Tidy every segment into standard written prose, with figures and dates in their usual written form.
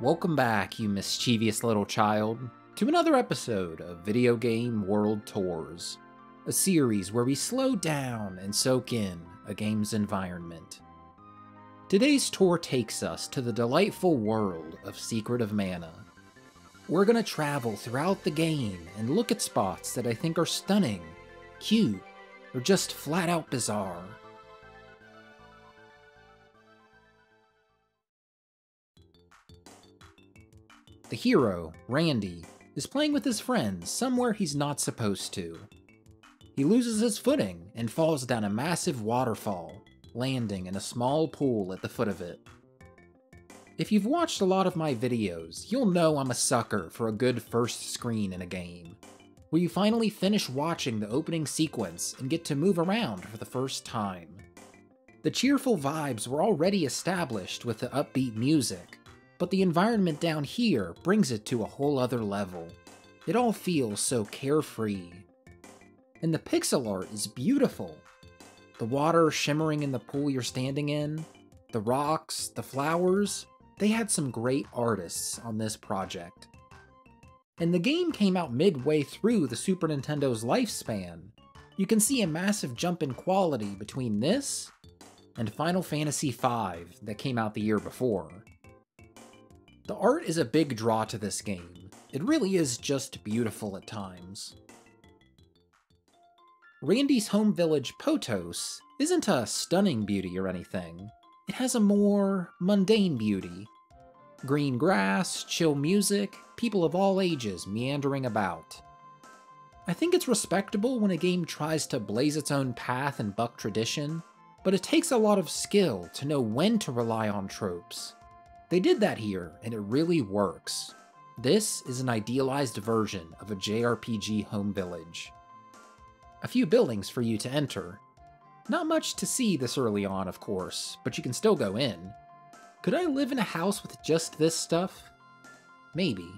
Welcome back, you mischievous little child, to another episode of Video Game World Tours, a series where we slow down and soak in a game's environment. Today's tour takes us to the delightful world of Secret of Mana. We're going to travel throughout the game and look at spots that I think are stunning, cute, or just flat out bizarre. The hero, Randy, is playing with his friends somewhere he's not supposed to. He loses his footing and falls down a massive waterfall, landing in a small pool at the foot of it. If you've watched a lot of my videos, you'll know I'm a sucker for a good first screen in a game, where you finally finish watching the opening sequence and get to move around for the first time. The cheerful vibes were already established with the upbeat music, but the environment down here brings it to a whole other level. It all feels so carefree. And the pixel art is beautiful. The water shimmering in the pool you're standing in, the rocks, the flowers, they had some great artists on this project. And the game came out midway through the Super Nintendo's lifespan. You can see a massive jump in quality between this and Final Fantasy V that came out the year before. The art is a big draw to this game. It really is just beautiful at times. Randy's home village, Potos, isn't a stunning beauty or anything. It has a more mundane beauty. Green grass, chill music, people of all ages meandering about. I think it's respectable when a game tries to blaze its own path and buck tradition, but it takes a lot of skill to know when to rely on tropes. They did that here, and it really works. This is an idealized version of a JRPG home village. A few buildings for you to enter. Not much to see this early on, of course, but you can still go in. Could I live in a house with just this stuff? Maybe.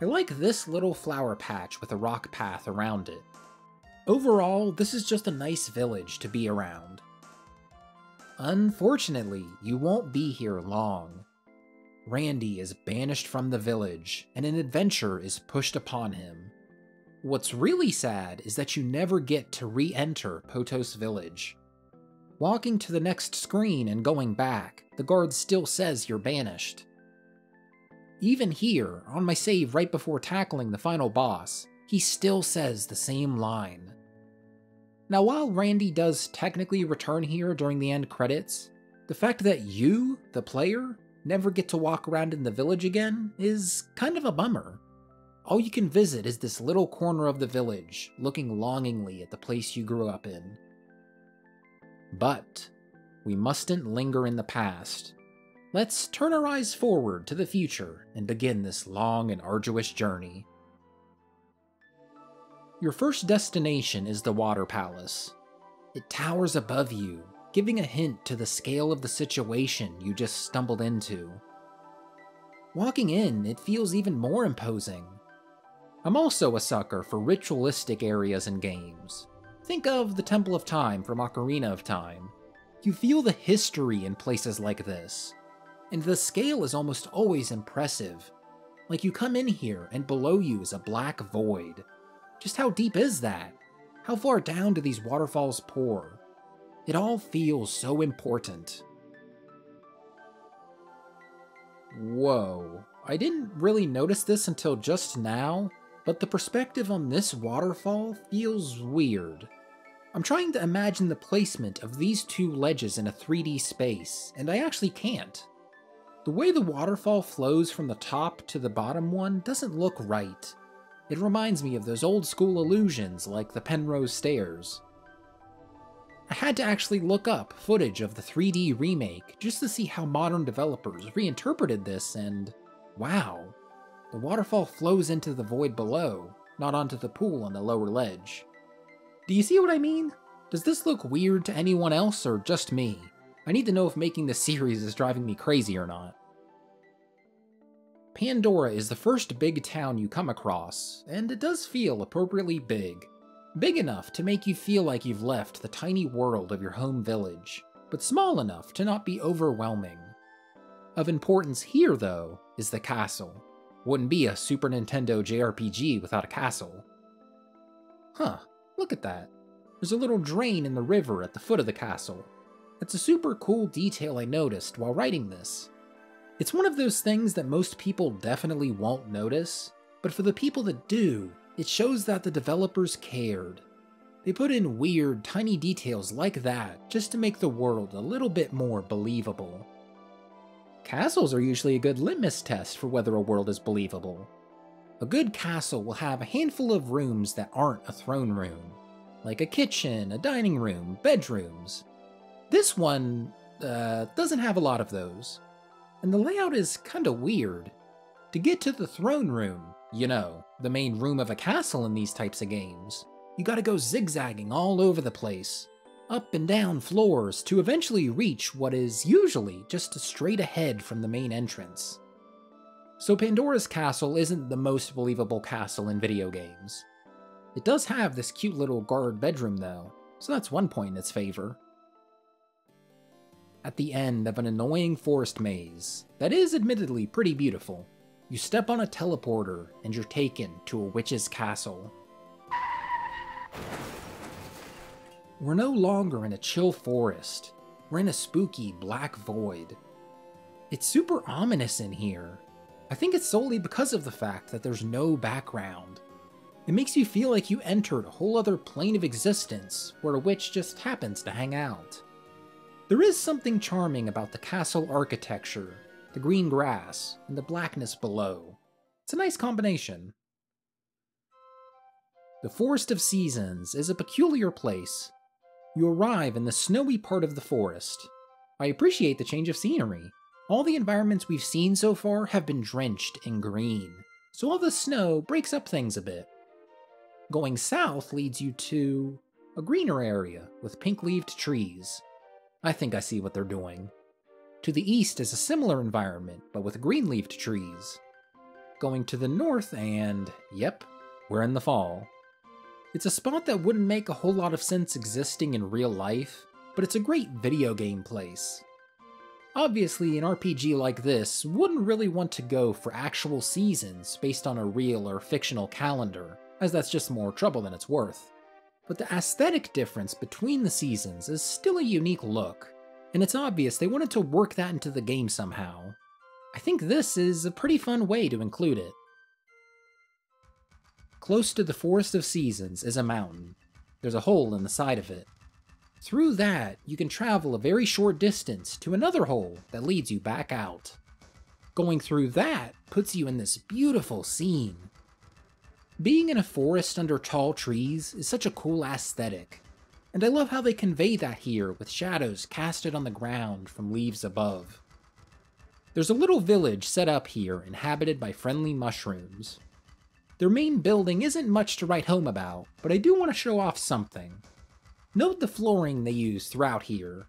I like this little flower patch with a rock path around it. Overall, this is just a nice village to be around. Unfortunately, you won't be here long. Randy is banished from the village, and an adventure is pushed upon him. What's really sad is that you never get to re-enter Potos Village. Walking to the next screen and going back, the guard still says you're banished. Even here, on my save right before tackling the final boss, he still says the same line. Now, while Randy does technically return here during the end credits, the fact that you, the player, never get to walk around in the village again is kind of a bummer. All you can visit is this little corner of the village, looking longingly at the place you grew up in. But we mustn't linger in the past. Let's turn our eyes forward to the future and begin this long and arduous journey. Your first destination is the Water Palace. It towers above you, giving a hint to the scale of the situation you just stumbled into. Walking in, it feels even more imposing. I'm also a sucker for ritualistic areas in games. Think of the Temple of Time from Ocarina of Time. You feel the history in places like this, and the scale is almost always impressive. Like you come in here and below you is a black void. Just how deep is that? How far down do these waterfalls pour? It all feels so important. Whoa, I didn't really notice this until just now, but the perspective on this waterfall feels weird. I'm trying to imagine the placement of these two ledges in a 3D space, and I actually can't. The way the waterfall flows from the top to the bottom one doesn't look right. It reminds me of those old school illusions like the Penrose Stairs. I had to actually look up footage of the 3D remake just to see how modern developers reinterpreted this, and wow, the waterfall flows into the void below, not onto the pool on the lower ledge. Do you see what I mean? Does this look weird to anyone else or just me? I need to know if making this series is driving me crazy or not. Pandora is the first big town you come across, and it does feel appropriately big. Big enough to make you feel like you've left the tiny world of your home village, but small enough to not be overwhelming. Of importance here, though, is the castle. Wouldn't be a Super Nintendo JRPG without a castle. Huh, look at that. There's a little drain in the river at the foot of the castle. That's a super cool detail I noticed while writing this. It's one of those things that most people definitely won't notice, but for the people that do, it shows that the developers cared. They put in weird, tiny details like that just to make the world a little bit more believable. Castles are usually a good litmus test for whether a world is believable. A good castle will have a handful of rooms that aren't a throne room, like a kitchen, a dining room, bedrooms. This one doesn't have a lot of those, and the layout is kinda weird. To get to the throne room, you know, the main room of a castle in these types of games, you gotta go zigzagging all over the place, up and down floors to eventually reach what is usually just straight ahead from the main entrance. So Pandora's Castle isn't the most believable castle in video games. It does have this cute little guard bedroom though, so that's one point in its favor. At the end of an annoying forest maze, that is admittedly pretty beautiful, you step on a teleporter and you're taken to a witch's castle. We're no longer in a chill forest, we're in a spooky black void. It's super ominous in here. I think it's solely because of the fact that there's no background. It makes you feel like you entered a whole other plane of existence where a witch just happens to hang out. There is something charming about the castle architecture, the green grass, and the blackness below. It's a nice combination. The Forest of Seasons is a peculiar place. You arrive in the snowy part of the forest. I appreciate the change of scenery. All the environments we've seen so far have been drenched in green, so all the snow breaks up things a bit. Going south leads you to a greener area with pink-leaved trees. I think I see what they're doing. To the east is a similar environment, but with green-leaved trees. Going to the north and, yep, we're in the fall. It's a spot that wouldn't make a whole lot of sense existing in real life, but it's a great video game place. Obviously, an RPG like this wouldn't really want to go for actual seasons based on a real or fictional calendar, as that's just more trouble than it's worth. But the aesthetic difference between the seasons is still a unique look, and it's obvious they wanted to work that into the game somehow. I think this is a pretty fun way to include it. Close to the Forest of Seasons is a mountain. There's a hole in the side of it. Through that, you can travel a very short distance to another hole that leads you back out. Going through that puts you in this beautiful scene. Being in a forest under tall trees is such a cool aesthetic, and I love how they convey that here with shadows casted on the ground from leaves above. There's a little village set up here inhabited by friendly mushrooms. Their main building isn't much to write home about, but I do want to show off something. Note the flooring they use throughout here.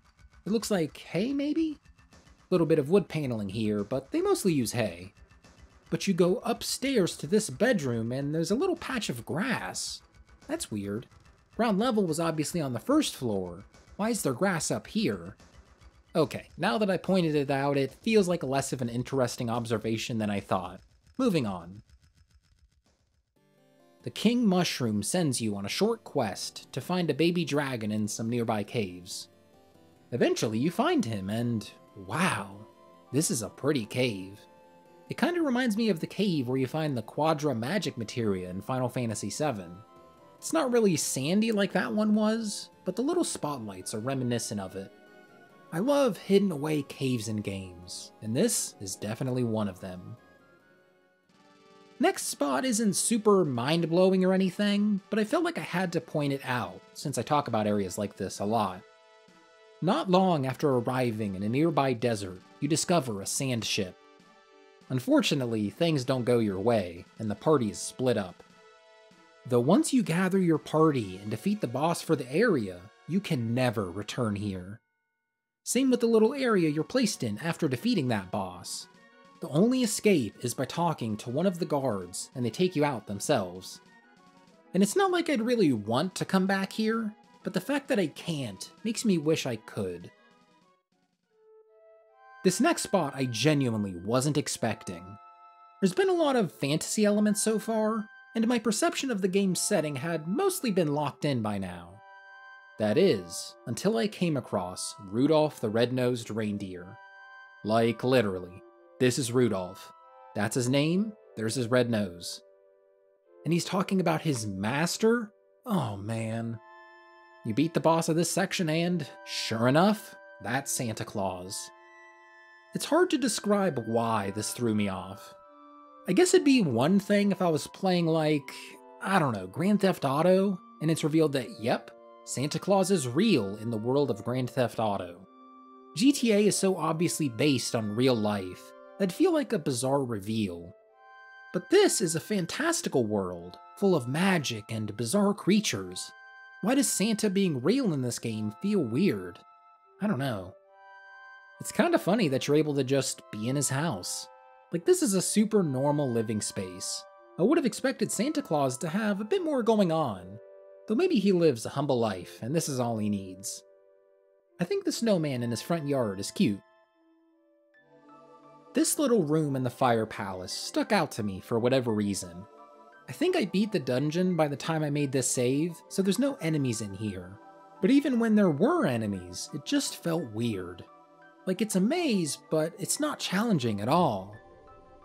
It looks like hay, maybe? A little bit of wood paneling here, but they mostly use hay. But you go upstairs to this bedroom and there's a little patch of grass. That's weird. Ground level was obviously on the first floor. Why is there grass up here? Okay, now that I pointed it out, it feels like less of an interesting observation than I thought. Moving on. The King Mushroom sends you on a short quest to find a baby dragon in some nearby caves. Eventually you find him and, wow, this is a pretty cave. It kinda reminds me of the cave where you find the Quadra Magic Materia in Final Fantasy VII. It's not really sandy like that one was, but the little spotlights are reminiscent of it. I love hidden away caves in games, and this is definitely one of them. Next spot isn't super mind-blowing or anything, but I felt like I had to point it out, since I talk about areas like this a lot. Not long after arriving in a nearby desert, you discover a sand ship. Unfortunately, things don't go your way, and the party is split up. Though once you gather your party and defeat the boss for the area, you can never return here. Same with the little area you're placed in after defeating that boss. The only escape is by talking to one of the guards, and they take you out themselves. And it's not like I'd really want to come back here, but the fact that I can't makes me wish I could. This next spot I genuinely wasn't expecting. There's been a lot of fantasy elements so far, and my perception of the game's setting had mostly been locked in by now. That is, until I came across Rudolph the Red-Nosed Reindeer. Like, literally, this is Rudolph. That's his name, there's his red nose. And he's talking about his master? Oh man. You beat the boss of this section and, sure enough, that's Santa Claus. It's hard to describe why this threw me off. I guess it'd be one thing if I was playing like, I don't know, Grand Theft Auto, and it's revealed that, yep, Santa Claus is real in the world of Grand Theft Auto. GTA is so obviously based on real life, that'd feel like a bizarre reveal. But this is a fantastical world, full of magic and bizarre creatures. Why does Santa being real in this game feel weird? I don't know. It's kinda funny that you're able to just be in his house. Like, this is a super normal living space. I would have expected Santa Claus to have a bit more going on. Though maybe he lives a humble life, and this is all he needs. I think the snowman in his front yard is cute. This little room in the Fire Palace stuck out to me for whatever reason. I think I beat the dungeon by the time I made this save, so there's no enemies in here. But even when there were enemies, it just felt weird. Like, it's a maze, but it's not challenging at all.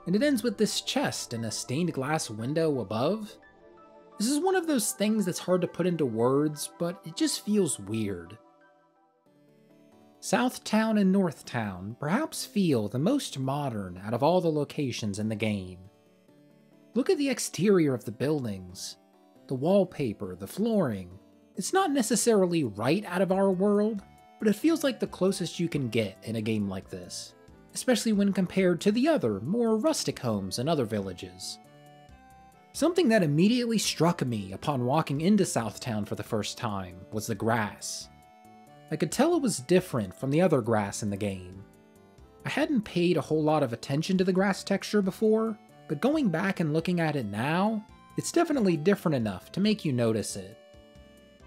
And it ends with this chest and a stained glass window above. This is one of those things that's hard to put into words, but it just feels weird. Southtown and Northtown perhaps feel the most modern out of all the locations in the game. Look at the exterior of the buildings, the wallpaper, the flooring. It's not necessarily right out of our world, but it feels like the closest you can get in a game like this, especially when compared to the other, more rustic homes in other villages. Something that immediately struck me upon walking into Southtown for the first time was the grass. I could tell it was different from the other grass in the game. I hadn't paid a whole lot of attention to the grass texture before, but going back and looking at it now, it's definitely different enough to make you notice it.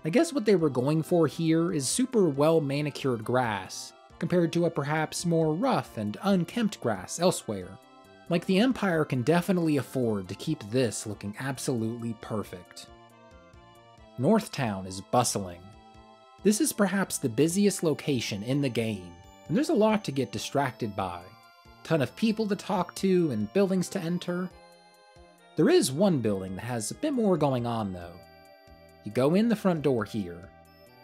I guess what they were going for here is super well manicured grass, compared to a perhaps more rough and unkempt grass elsewhere. Like, the Empire can definitely afford to keep this looking absolutely perfect. Northtown is bustling. This is perhaps the busiest location in the game, and there's a lot to get distracted by. A ton of people to talk to and buildings to enter. There is one building that has a bit more going on though. You go in the front door here,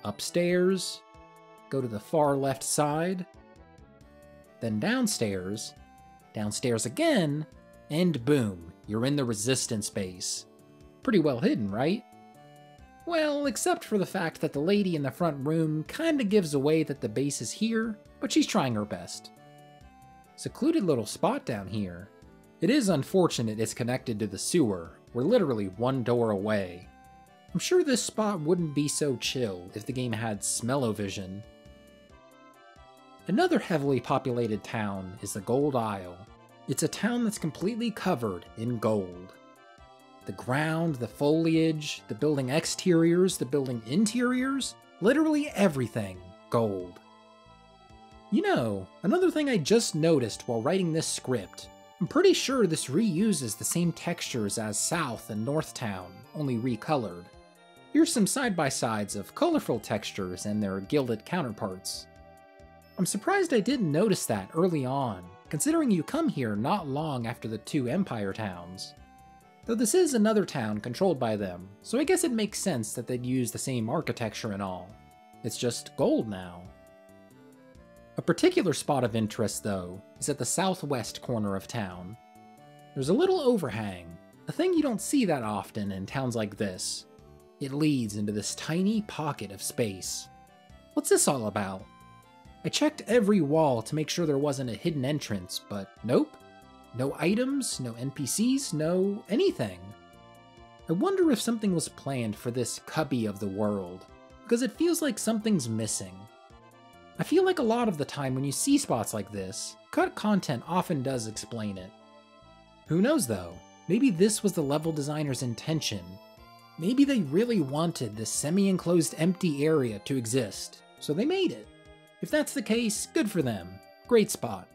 upstairs, go to the far left side, then downstairs, downstairs again, and boom, you're in the Resistance base. Pretty well hidden, right? Well, except for the fact that the lady in the front room kinda gives away that the base is here, but she's trying her best. Secluded little spot down here. It is unfortunate it's connected to the sewer. We're literally one door away. I'm sure this spot wouldn't be so chill if the game had smell-o-vision. Another heavily populated town is the Gold Isle. It's a town that's completely covered in gold. The ground, the foliage, the building exteriors, the building interiors, literally everything gold. You know, another thing I just noticed while writing this script, I'm pretty sure this reuses the same textures as South and Northtown, only recolored. Here's some side-by-sides of colorful textures and their gilded counterparts. I'm surprised I didn't notice that early on, considering you come here not long after the two Empire towns. Though this is another town controlled by them, so I guess it makes sense that they'd use the same architecture and all. It's just gold now. A particular spot of interest, though, is at the southwest corner of town. There's a little overhang, a thing you don't see that often in towns like this. It leads into this tiny pocket of space. What's this all about? I checked every wall to make sure there wasn't a hidden entrance, but nope. No items, no NPCs, no anything. I wonder if something was planned for this cubby of the world, because it feels like something's missing. I feel like a lot of the time when you see spots like this, cut content often does explain it. Who knows though, maybe this was the level designer's intention. Maybe they really wanted this semi-enclosed empty area to exist, so they made it. If that's the case, good for them. Great spot.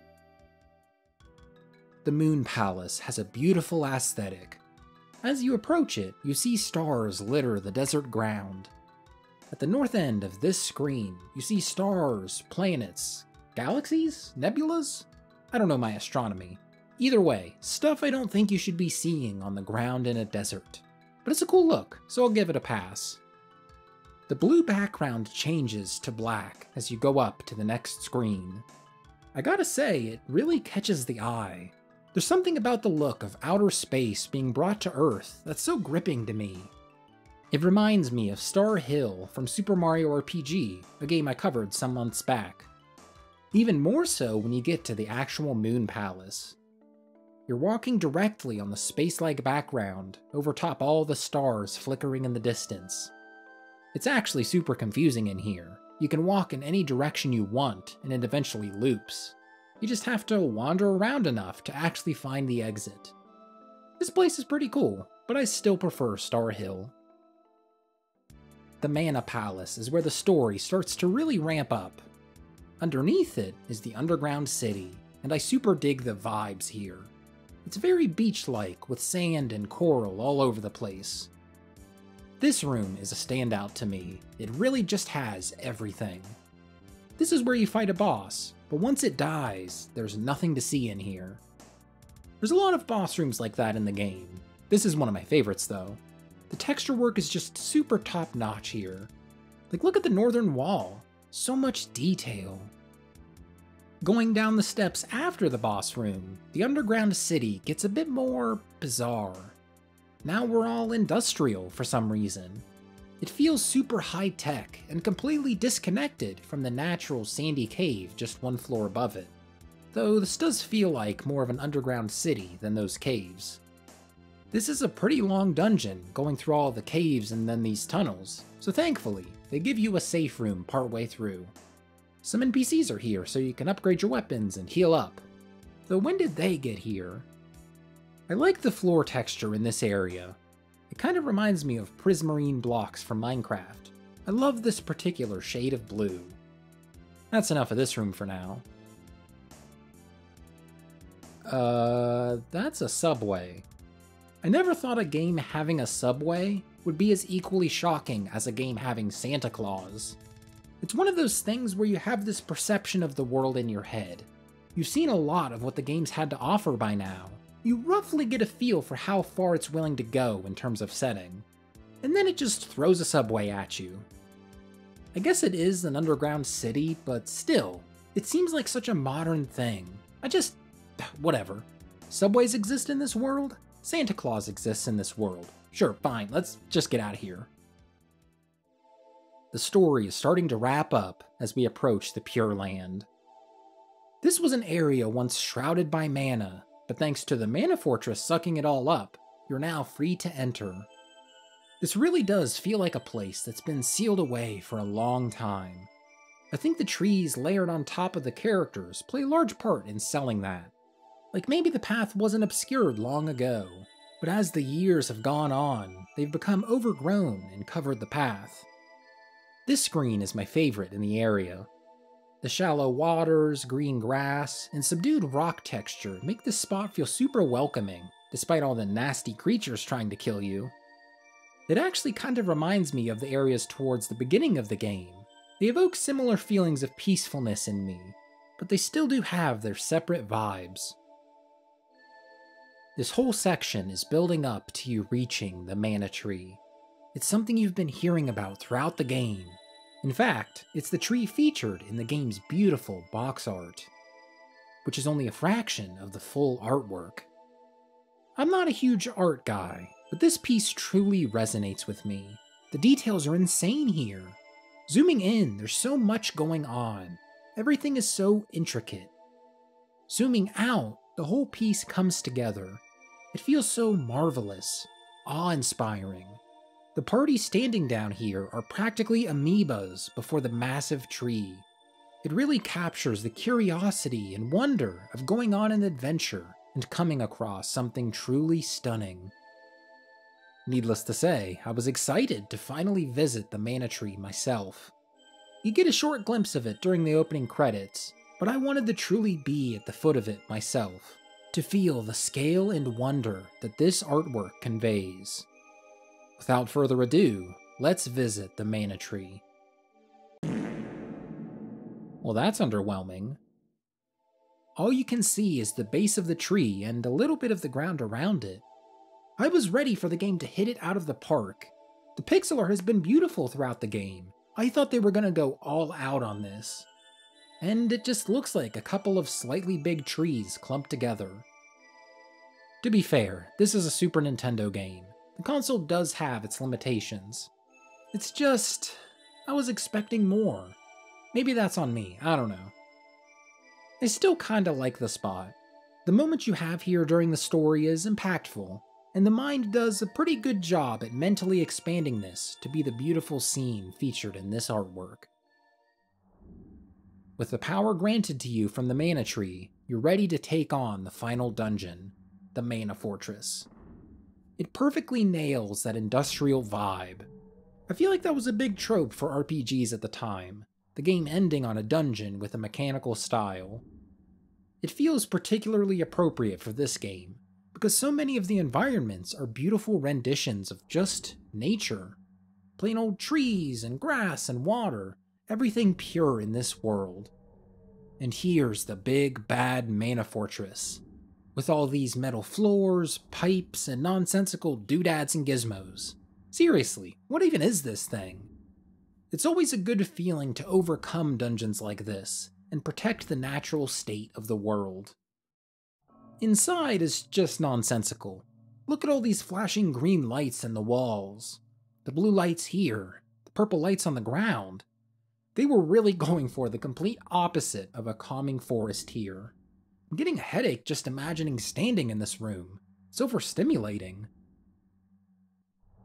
the Moon Palace has a beautiful aesthetic. As you approach it, you see stars litter the desert ground. At the north end of this screen, you see stars, planets, galaxies, nebulas? I don't know my astronomy. Either way, stuff I don't think you should be seeing on the ground in a desert. But it's a cool look, so I'll give it a pass. The blue background changes to black as you go up to the next screen. I gotta say, it really catches the eye. There's something about the look of outer space being brought to Earth that's so gripping to me. It reminds me of Star Hill from Super Mario RPG, a game I covered some months back. Even more so when you get to the actual Moon Palace. You're walking directly on the space-like background, over top all the stars flickering in the distance. It's actually super confusing in here. You can walk in any direction you want, and it eventually loops. You just have to wander around enough to actually find the exit. This place is pretty cool, but I still prefer Star Hill. The Mana Palace is where the story starts to really ramp up. Underneath it is the underground city, and I super dig the vibes here. It's very beach-like, with sand and coral all over the place. This room is a standout to me. It really just has everything. This is where you fight a boss, but once it dies, there's nothing to see in here. There's a lot of boss rooms like that in the game. This is one of my favorites though. The texture work is just super top-notch here. Like, look at the northern wall. So much detail. Going down the steps after the boss room, the underground city gets a bit more bizarre. Now we're all industrial for some reason. It feels super high-tech and completely disconnected from the natural sandy cave just one floor above it, though this does feel like more of an underground city than those caves. This is a pretty long dungeon, going through all the caves and then these tunnels, so thankfully, they give you a safe room partway through. Some NPCs are here so you can upgrade your weapons and heal up, though when did they get here? I like the floor texture in this area. It kind of reminds me of prismarine blocks from Minecraft. I love this particular shade of blue. That's enough of this room for now. That's a subway. I never thought a game having a subway would be as equally shocking as a game having Santa Claus. It's one of those things where you have this perception of the world in your head. You've seen a lot of what the game's had to offer by now. You roughly get a feel for how far it's willing to go in terms of setting, and then it just throws a subway at you. I guess it is an underground city, but still, it seems like such a modern thing. Whatever. Subways exist in this world? Santa Claus exists in this world. Sure, fine, let's just get out of here. The story is starting to wrap up as we approach the Pure Land. This was an area once shrouded by mana, but thanks to the Mana Fortress sucking it all up, you're now free to enter. This really does feel like a place that's been sealed away for a long time. I think the trees layered on top of the characters play a large part in selling that. Like, maybe the path wasn't obscured long ago, but as the years have gone on, they've become overgrown and covered the path. This screen is my favorite in the area. The shallow waters, green grass, and subdued rock texture make this spot feel super welcoming, despite all the nasty creatures trying to kill you. It actually kind of reminds me of the areas towards the beginning of the game. They evoke similar feelings of peacefulness in me, but they still do have their separate vibes. This whole section is building up to you reaching the Mana Tree. It's something you've been hearing about throughout the game. In fact, it's the tree featured in the game's beautiful box art, which is only a fraction of the full artwork. I'm not a huge art guy, but this piece truly resonates with me. The details are insane here. Zooming in, there's so much going on. Everything is so intricate. Zooming out, the whole piece comes together. It feels so marvelous, awe-inspiring. The party standing down here are practically amoebas before the massive tree. It really captures the curiosity and wonder of going on an adventure and coming across something truly stunning. Needless to say, I was excited to finally visit the Mana Tree myself. You get a short glimpse of it during the opening credits, but I wanted to truly be at the foot of it myself. to feel the scale and wonder that this artwork conveys. Without further ado, let's visit the Mana Tree. Well, that's underwhelming. All you can see is the base of the tree and a little bit of the ground around it. I was ready for the game to hit it out of the park. The pixel art has been beautiful throughout the game. I thought they were going to go all out on this. And it just looks like a couple of slightly big trees clumped together. To be fair, this is a Super Nintendo game. The console does have its limitations. It's just, I was expecting more. Maybe that's on me, I don't know. I still kinda like the spot. The moments you have here during the story is impactful, and the mind does a pretty good job at mentally expanding this to be the beautiful scene featured in this artwork. With the power granted to you from the Mana Tree, you're ready to take on the final dungeon, the Mana Fortress. It perfectly nails that industrial vibe. I feel like that was a big trope for RPGs at the time, the game ending on a dungeon with a mechanical style. It feels particularly appropriate for this game, because so many of the environments are beautiful renditions of just nature. Plain old trees and grass and water, everything pure in this world. And here's the big bad Mana Fortress, with all these metal floors, pipes, and nonsensical doodads and gizmos. Seriously, what even is this thing? It's always a good feeling to overcome dungeons like this, and protect the natural state of the world. Inside is just nonsensical. Look at all these flashing green lights in the walls. The blue lights here, the purple lights on the ground. They were really going for the complete opposite of a calming forest here. I'm getting a headache just imagining standing in this room. It's overstimulating.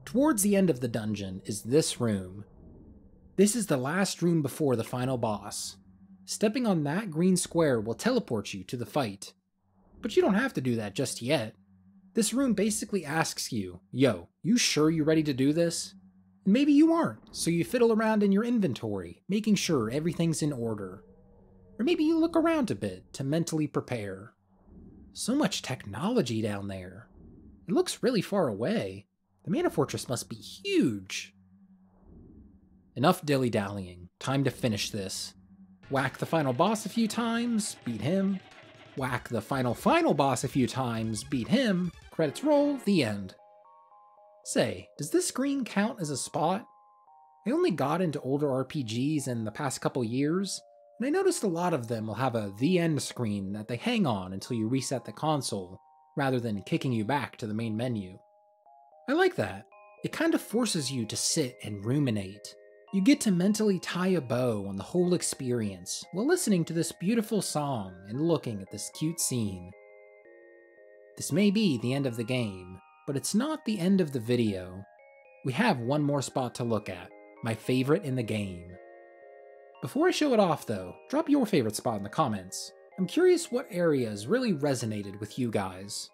Towards the end of the dungeon is this room. This is the last room before the final boss. Stepping on that green square will teleport you to the fight. But you don't have to do that just yet. This room basically asks you, yo, you sure you ready to do this? And maybe you aren't, so you fiddle around in your inventory, making sure everything's in order. Or maybe you look around a bit to mentally prepare. So much technology down there. It looks really far away. The Mana Fortress must be huge. Enough dilly-dallying, time to finish this. Whack the final boss a few times, beat him. Whack the final boss a few times, beat him. Credits roll, the end. Say, does this screen count as a spot? I only got into older RPGs in the past couple years, and I noticed a lot of them will have a the end screen that they hang on until you reset the console, rather than kicking you back to the main menu. I like that. It kind of forces you to sit and ruminate. You get to mentally tie a bow on the whole experience while listening to this beautiful song and looking at this cute scene. This may be the end of the game, but it's not the end of the video. We have one more spot to look at, my favorite in the game. Before I show it off though, drop your favorite spot in the comments. I'm curious what areas really resonated with you guys.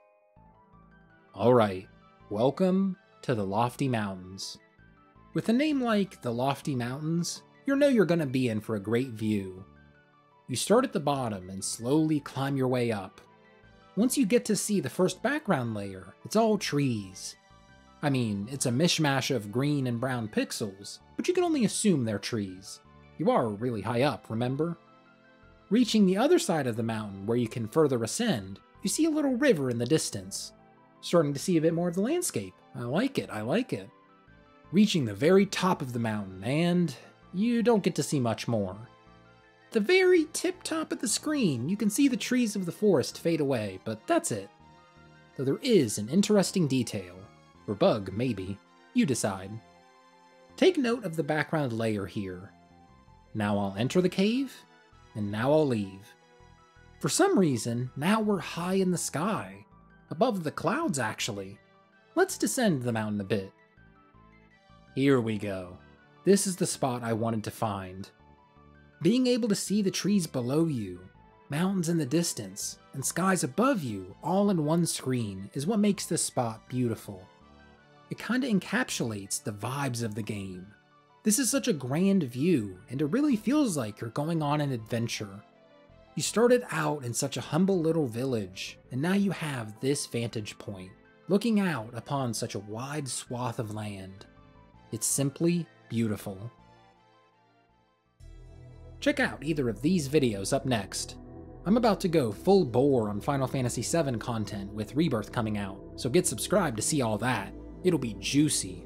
Alright, welcome to the Lofty Mountains. With a name like the Lofty Mountains, you know you're gonna be in for a great view. You start at the bottom and slowly climb your way up. Once you get to see the first background layer, it's all trees. I mean, it's a mishmash of green and brown pixels, but you can only assume they're trees. You are really high up, remember? Reaching the other side of the mountain where you can further ascend, you see a little river in the distance. Starting to see a bit more of the landscape. I like it, I like it. Reaching the very top of the mountain, and you don't get to see much more. The very tip top of the screen, you can see the trees of the forest fade away, but that's it. Though there is an interesting detail, or bug maybe, you decide. Take note of the background layer here. Now I'll enter the cave, and now I'll leave. For some reason, now we're high in the sky, above the clouds actually. Let's descend the mountain a bit. Here we go. This is the spot I wanted to find. Being able to see the trees below you, mountains in the distance, and skies above you all in one screen is what makes this spot beautiful. It kinda encapsulates the vibes of the game. This is such a grand view, and it really feels like you're going on an adventure. You started out in such a humble little village, and now you have this vantage point, looking out upon such a wide swath of land. It's simply beautiful. Check out either of these videos up next. I'm about to go full bore on Final Fantasy VII content with Rebirth coming out, so get subscribed to see all that. It'll be juicy.